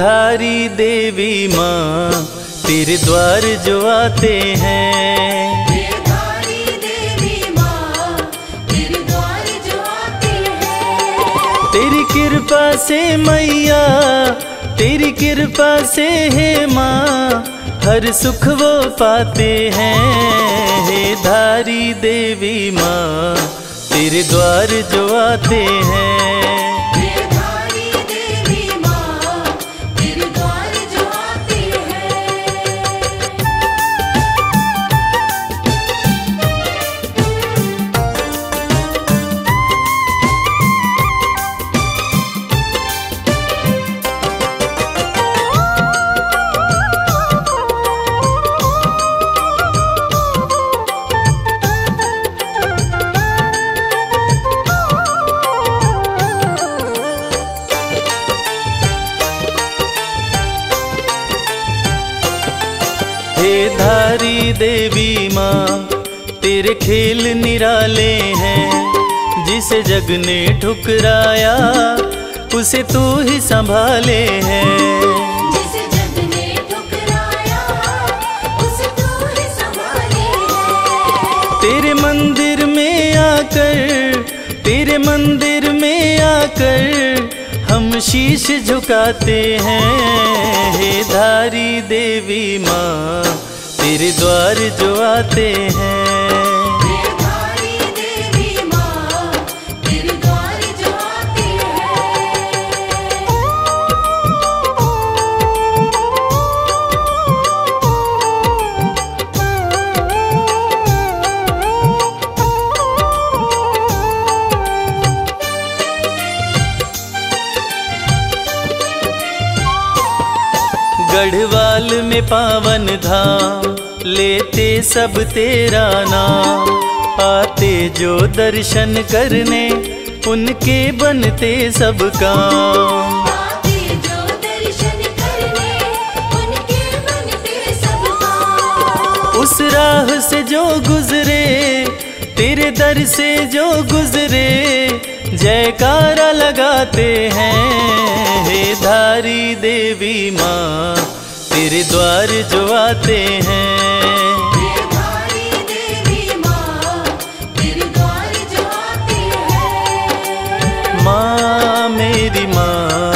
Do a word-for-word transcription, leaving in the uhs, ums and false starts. धारी देवी माँ तेरे द्वार जो आते हैं। तेरी कृपा से मैया तेरी कृपा से है माँ हर सुख वो पाते हैं। हे धारी देवी माँ तेरे द्वार जो आते हैं। हे धारी देवी माँ तेरे खेल निराले हैं। जिसे जग ने ठुकराया उसे तू ही संभाले है। जिसे जग ने ठुकराया उसे तू ही संभाले है। तेरे मंदिर में आकर तेरे मंदिर में आकर हम शीश झुकाते हैं। हे धारी देवी माँ तेरे द्वार जो आते हैं। गढ़वाल में पावन धाम लेते सब तेरा नाम। आते जो दर्शन करने उनके बनते सब काम। आते जो दर्शन करने उनके बनते सब काम। उस राह से जो गुजरे तेरे दर से जो गुजरे जयकारा लगाते हैं। हे धारी देवी माँ तेरे द्वार जो आते हैं। माँ मेरी माँ